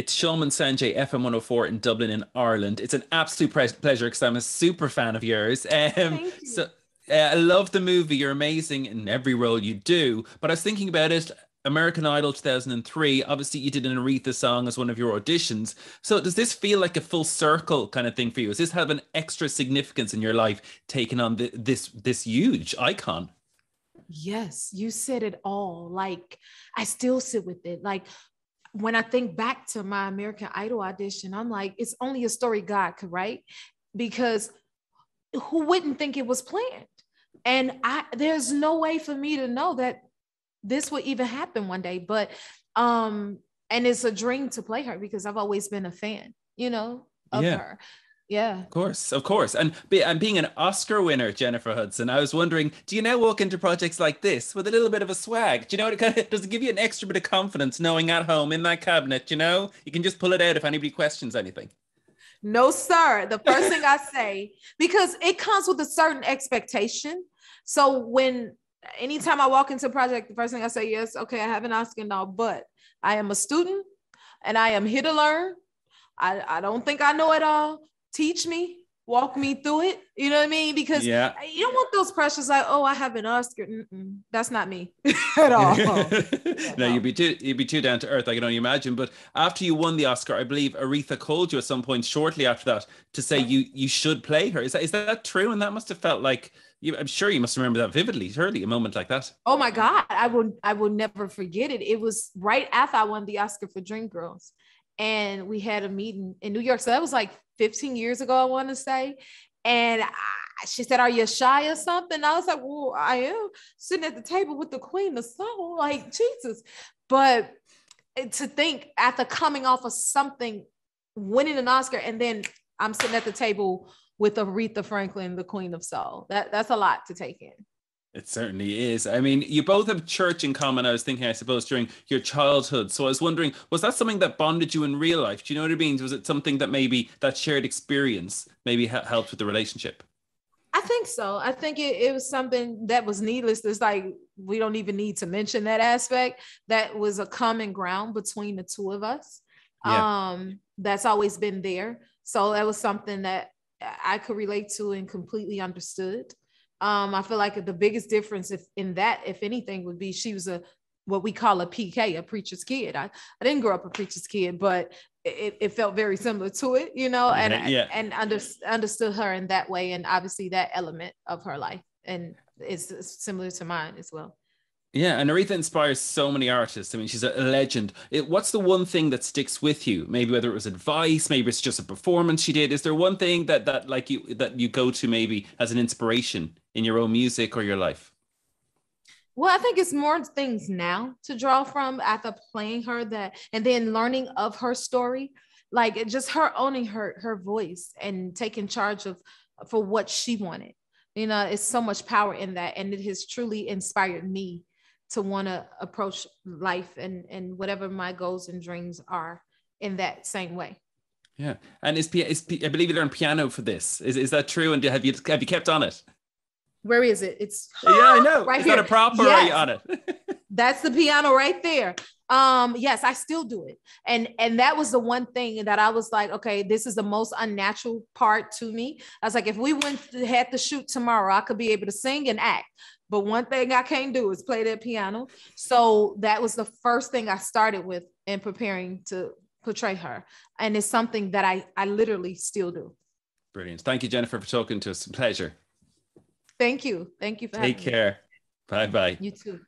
It's Sean Munsanje, FM 104 in Dublin in Ireland. It's an absolute pleasure because I'm a super fan of yours. Thank you. I love the movie. You're amazing in every role you do. But I was thinking about it, American Idol 2003, obviously you did an Aretha song as one of your auditions. So does this feel like a full circle kind of thing for you? Does this have an extra significance in your life, taking on this huge icon? Yes, you said it all. Like, I still sit with it. Like, when I think back to my American Idol audition, I'm like, it's only a story God could write, because who wouldn't think it was planned? And there's no way for me to know that this would even happen one day. But, and it's a dream to play her because I've always been a fan, you know, of her. Yeah, of course. Of course. And being an Oscar winner, Jennifer Hudson, I was wondering, do you now walk into projects like this with a little bit of a swag? Do you know what it kind of does? It give you an extra bit of confidence knowing at home in that cabinet, you know, you can just pull it out if anybody questions anything. No, sir. The first thing I say, because it comes with a certain expectation. So anytime I walk into a project, the first thing I say, yes, okay, I have an Oscar now, but I am a student and I am here to learn. I don't think I know it all. Teach me, walk me through it. You know what I mean? Because you don't want those pressures like, oh, I have an Oscar. That's not me at all. No, you'd be too down to earth, I can only imagine. But after you won the Oscar, I believe Aretha called you at some point shortly after that to say you should play her. Is that true? And that must have felt like, I'm sure you must remember that vividly, surely, a moment like that. Oh my God, I will never forget it. It was right after I won the Oscar for Dreamgirls. And we had a meeting in New York. So that was like 15 years ago, I want to say. And she said, are you shy or something? I was like, well, I am sitting at the table with the queen of soul, like Jesus. But to think after coming off of something, winning an Oscar, and then I'm sitting at the table with Aretha Franklin, the queen of soul. That's a lot to take in. It certainly is. I mean, you both have church in common, I was thinking, I suppose, during your childhood. So I was wondering, was that something that bonded you in real life? Do you know what I mean? Was it something that maybe that shared experience maybe helped with the relationship? I think so. I think it was something that was needless. It's like, we don't even need to mention that aspect. That was a common ground between the two of us. Yeah. That's always been there. So that was something that I could relate to and completely understood. I feel like the biggest difference if anything, would be she was what we call a PK, a preacher's kid. I didn't grow up a preacher's kid, but it felt very similar to it, you know, and understood her in that way. And obviously that element of her life, and it's similar to mine as well. Yeah, and Aretha inspires so many artists. I mean, she's a legend. What's the one thing that sticks with you? Maybe whether it was advice, maybe it's just a performance she did. Is there one thing that you go to maybe as an inspiration in your own music or your life? Well, I think it's more things now to draw from after playing her, that, and then learning of her story, like just her owning her voice and taking charge for what she wanted. You know, it's so much power in that, and it has truly inspired me to want to approach life and whatever my goals and dreams are in that same way. Yeah. And I believe you learned piano for this. Is that true? And have you kept on it? Where is it? It's I know. Right, it's here. Not a prop, or yes. Are you on it? That's the piano right there. Yes, I still do it. And that was the one thing that I was like, okay, this is the most unnatural part to me. I was like, if we had to shoot tomorrow, I could be able to sing and act. But one thing I can't do is play that piano. So that was the first thing I started with in preparing to portray her. And it's something that I literally still do. Brilliant. Thank you, Jennifer, for talking to us. Pleasure. Thank you. Thank you for having me. Take care. Bye-bye. You too.